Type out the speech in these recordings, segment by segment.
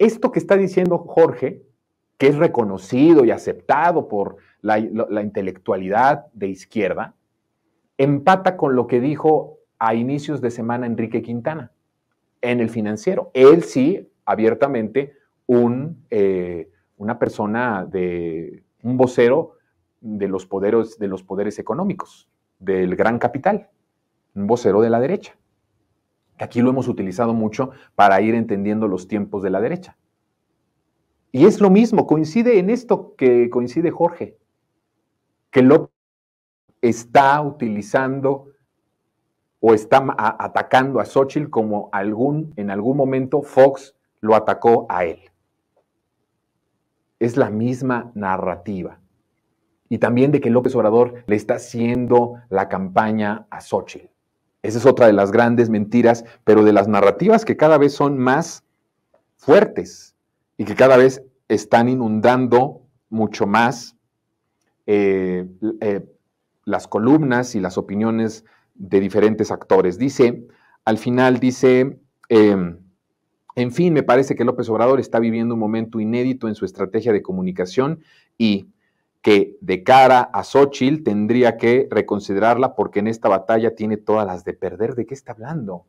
esto que está diciendo Jorge, que es reconocido y aceptado por la intelectualidad de izquierda, empata con lo que dijo a inicios de semana Enrique Quintana en El Financiero. Él sí, abiertamente, una persona un vocero de los poderes económicos, del gran capital, un vocero de la derecha. Aquí lo hemos utilizado mucho para ir entendiendo los tiempos de la derecha. Y es lo mismo, coincide en esto que coincide Jorge, que López está utilizando o está atacando a Xóchitl como en algún momento Fox lo atacó a él. Es la misma narrativa. Y también de que López Obrador le está haciendo la campaña a Xóchitl. Esa es otra de las grandes mentiras, pero de las narrativas que cada vez son más fuertes y que cada vez están inundando mucho más las columnas y las opiniones de diferentes actores. Dice, al final dice, en fin, me parece que López Obrador está viviendo un momento inédito en su estrategia de comunicación y que de cara a Xóchitl tendría que reconsiderarla porque en esta batalla tiene todas las de perder. ¿De qué está hablando?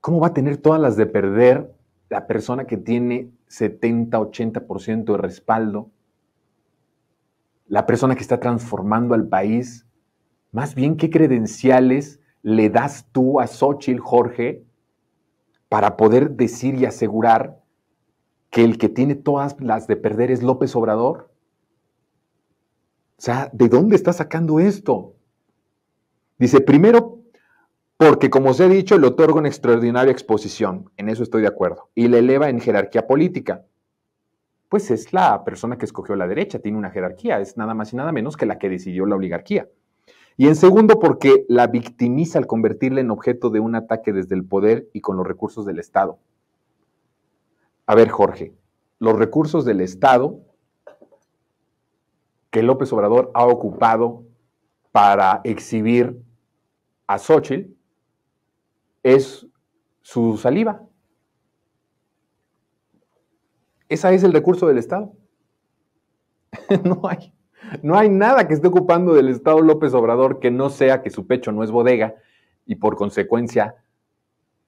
¿Cómo va a tener todas las de perder la persona que tiene 70, 80% de respaldo? La persona que está transformando al país. Más bien, ¿qué credenciales le das tú a Xóchitl, Jorge, para poder decir y asegurar que el que tiene todas las de perder es López Obrador? O sea, ¿de dónde está sacando esto? Dice, primero, porque como os he dicho, le otorga una extraordinaria exposición, en eso estoy de acuerdo, y le eleva en jerarquía política. Pues es la persona que escogió la derecha, tiene una jerarquía, es nada más y nada menos que la que decidió la oligarquía. Y en segundo, porque la victimiza al convertirla en objeto de un ataque desde el poder y con los recursos del Estado. A ver, Jorge, los recursos del Estado que López Obrador ha ocupado para exhibir a Xóchitl es su saliva. Ese es el recurso del Estado. No hay nada que esté ocupando del Estado López Obrador que no sea que su pecho no es bodega y por consecuencia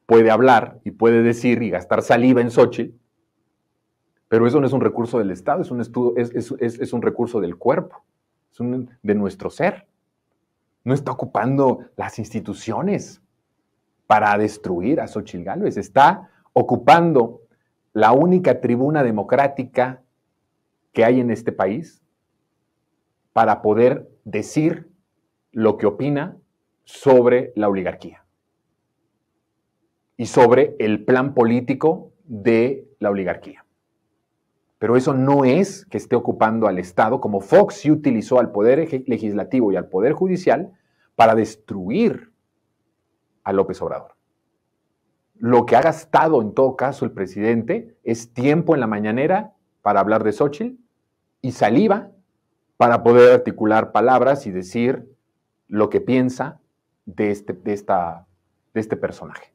puede hablar y puede decir y gastar saliva en Xóchitl. Pero eso no es un recurso del Estado, es un recurso del cuerpo, es de nuestro ser. No está ocupando las instituciones para destruir a Xóchitl Gálvez, está ocupando la única tribuna democrática que hay en este país para poder decir lo que opina sobre la oligarquía y sobre el plan político de la oligarquía. Pero eso no es que esté ocupando al Estado, como Fox sí utilizó al Poder Legislativo y al Poder Judicial para destruir a López Obrador. Lo que ha gastado en todo caso el presidente es tiempo en la mañanera para hablar de Xóchitl y saliva para poder articular palabras y decir lo que piensa de este personaje.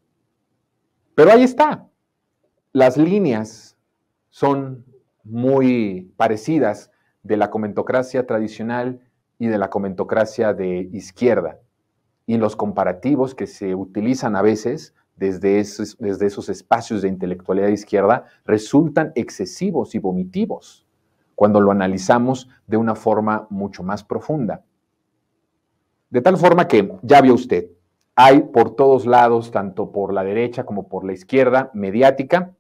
Pero ahí está. Las líneas son muy parecidas de la comentocracia tradicional y de la comentocracia de izquierda. Y los comparativos que se utilizan a veces desde esos espacios de intelectualidad izquierda resultan excesivos y vomitivos cuando lo analizamos de una forma mucho más profunda. De tal forma que, ya vio usted, hay por todos lados, tanto por la derecha como por la izquierda mediática,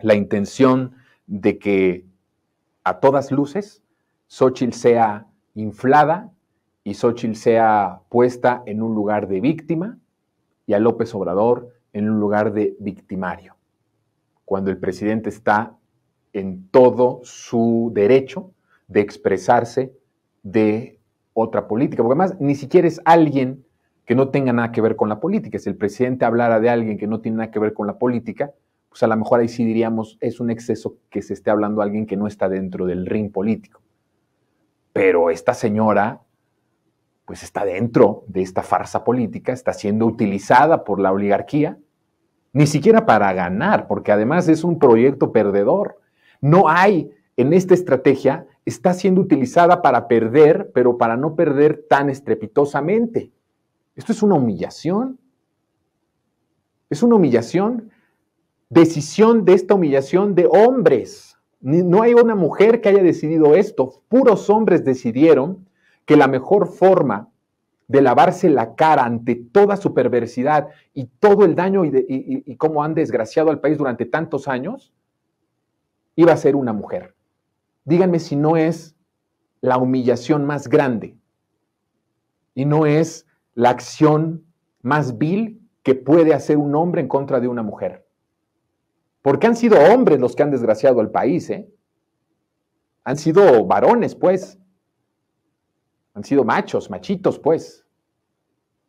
la intención de que a todas luces Xóchitl sea inflada y Xóchitl sea puesta en un lugar de víctima y a López Obrador en un lugar de victimario, cuando el presidente está en todo su derecho de expresarse de otra política, porque además ni siquiera es alguien que no tenga nada que ver con la política. Si el presidente hablara de alguien que no tiene nada que ver con la política, pues a lo mejor ahí sí diríamos, es un exceso que se esté hablando a alguien que no está dentro del ring político. Pero esta señora, pues está dentro de esta farsa política, está siendo utilizada por la oligarquía ni siquiera para ganar, porque además es un proyecto perdedor. No hay, en esta estrategia, está siendo utilizada para perder, pero para no perder tan estrepitosamente. Esto es una humillación. Es una humillación. Decisión de esta humillación de hombres. No hay una mujer que haya decidido esto. Puros hombres decidieron que la mejor forma de lavarse la cara ante toda su perversidad y todo el daño y cómo han desgraciado al país durante tantos años, iba a ser una mujer. Díganme si no es la humillación más grande y no es la acción más vil que puede hacer un hombre en contra de una mujer. Porque han sido hombres los que han desgraciado al país, ¿eh? Han sido varones, pues. Han sido machos, machitos, pues,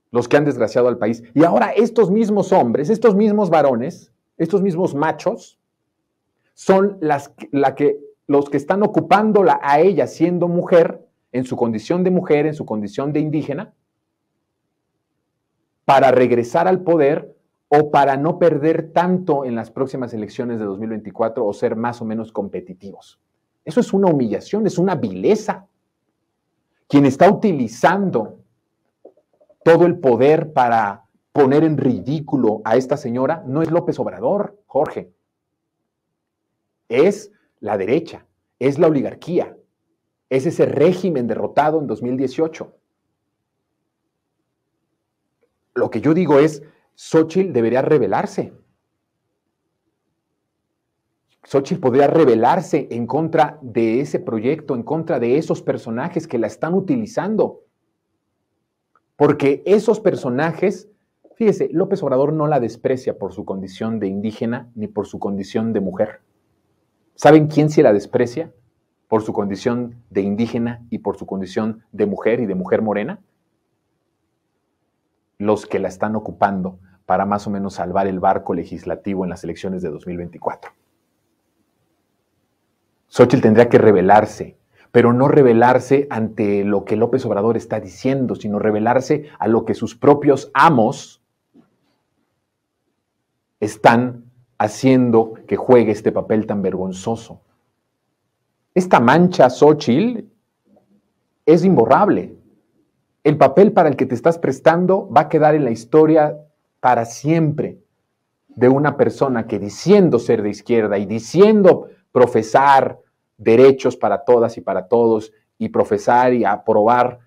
los que han desgraciado al país. Y ahora estos mismos hombres, estos mismos varones, estos mismos machos, son los que están ocupándola a ella siendo mujer, en su condición de indígena, para regresar al poder o para no perder tanto en las próximas elecciones de 2024 o ser más o menos competitivos. Eso es una humillación, es una vileza. Quien está utilizando todo el poder para poner en ridículo a esta señora no es López Obrador, Jorge. Es la derecha, es la oligarquía, es ese régimen derrotado en 2018. Lo que yo digo es, Xóchitl debería rebelarse. Xóchitl podría rebelarse en contra de ese proyecto, en contra de esos personajes que la están utilizando. Porque esos personajes, fíjese, López Obrador no la desprecia por su condición de indígena ni por su condición de mujer. ¿Saben quién sí la desprecia? Por su condición de indígena y por su condición de mujer y de mujer morena. Los que la están ocupando para más o menos salvar el barco legislativo en las elecciones de 2024. Xóchitl tendría que rebelarse, pero no rebelarse ante lo que López Obrador está diciendo, sino rebelarse a lo que sus propios amos están haciendo que juegue este papel tan vergonzoso. Esta mancha, Xóchitl, es imborrable. El papel para el que te estás prestando va a quedar en la historia para siempre de una persona que diciendo ser de izquierda y diciendo profesar derechos para todas y para todos y profesar y aprobar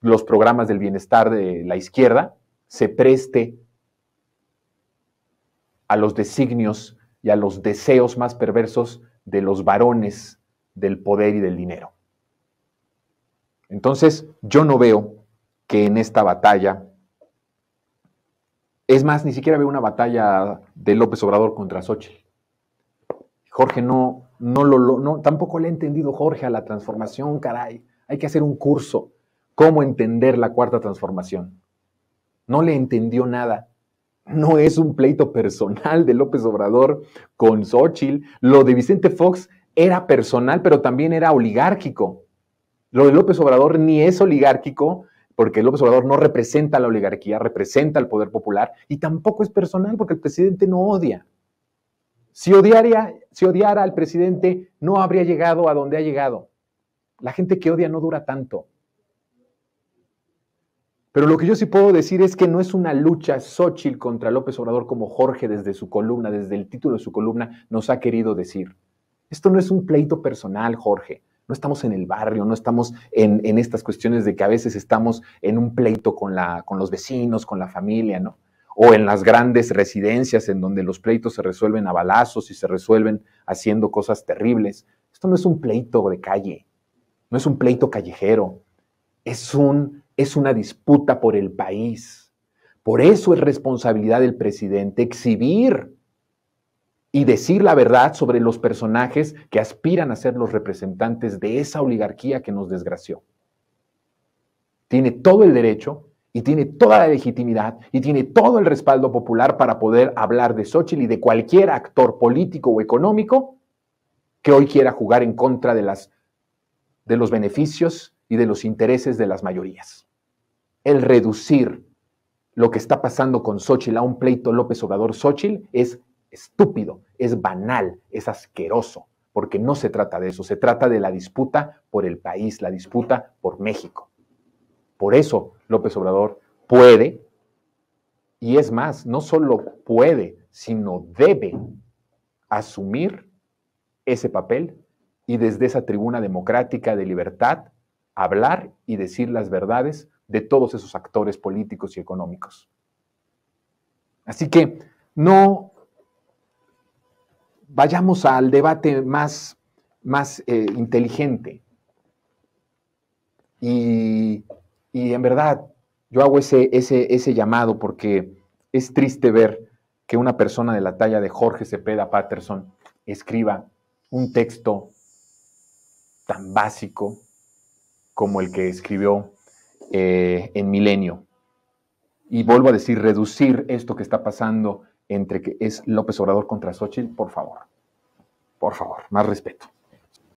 los programas del bienestar de la izquierda, se preste a los designios y a los deseos más perversos de los varones del poder y del dinero. Entonces, yo no veo que en esta batalla, es más, ni siquiera veo una batalla de López Obrador contra Xóchitl. Jorge, tampoco le he entendido, Jorge, a la transformación, caray. Hay que hacer un curso. ¿Cómo entender la cuarta transformación? No le entendió nada. No es un pleito personal de López Obrador con Xóchitl. Lo de Vicente Fox era personal, pero también era oligárquico. Lo de López Obrador ni es oligárquico, porque López Obrador no representa a la oligarquía, representa al poder popular, y tampoco es personal porque el presidente no odia. Si odiara al presidente, no habría llegado a donde ha llegado. La gente que odia no dura tanto. Pero lo que yo sí puedo decir es que no es una lucha Xóchitl contra López Obrador como Jorge desde su columna, desde el título de su columna, nos ha querido decir. Esto no es un pleito personal, Jorge. No estamos en el barrio, no estamos en estas cuestiones de que a veces estamos en un pleito con los vecinos, con la familia, ¿no? O en las grandes residencias en donde los pleitos se resuelven a balazos y se resuelven haciendo cosas terribles. Esto no es un pleito de calle, no es un pleito callejero, es una disputa por el país. Por eso es responsabilidad del presidente exhibir y decir la verdad sobre los personajes que aspiran a ser los representantes de esa oligarquía que nos desgració. Tiene todo el derecho y tiene toda la legitimidad y tiene todo el respaldo popular para poder hablar de Xóchitl y de cualquier actor político o económico que hoy quiera jugar en contra de los beneficios y de los intereses de las mayorías. El reducir lo que está pasando con Xóchitl a un pleito López Obrador-Xóchitl es estúpido, es banal, es asqueroso, porque no se trata de eso, se trata de la disputa por el país, la disputa por México. Por eso López Obrador puede, y es más, no solo puede, sino debe asumir ese papel y desde esa tribuna democrática de libertad hablar y decir las verdades de todos esos actores políticos y económicos. Así que no vayamos al debate más inteligente. Y en verdad, yo hago ese llamado porque es triste ver que una persona de la talla de Jorge Cepeda Patterson escriba un texto tan básico como el que escribió en Milenio. Y vuelvo a decir, reducir esto que está pasando entre que es López Obrador contra Xóchitl, por favor, más respeto.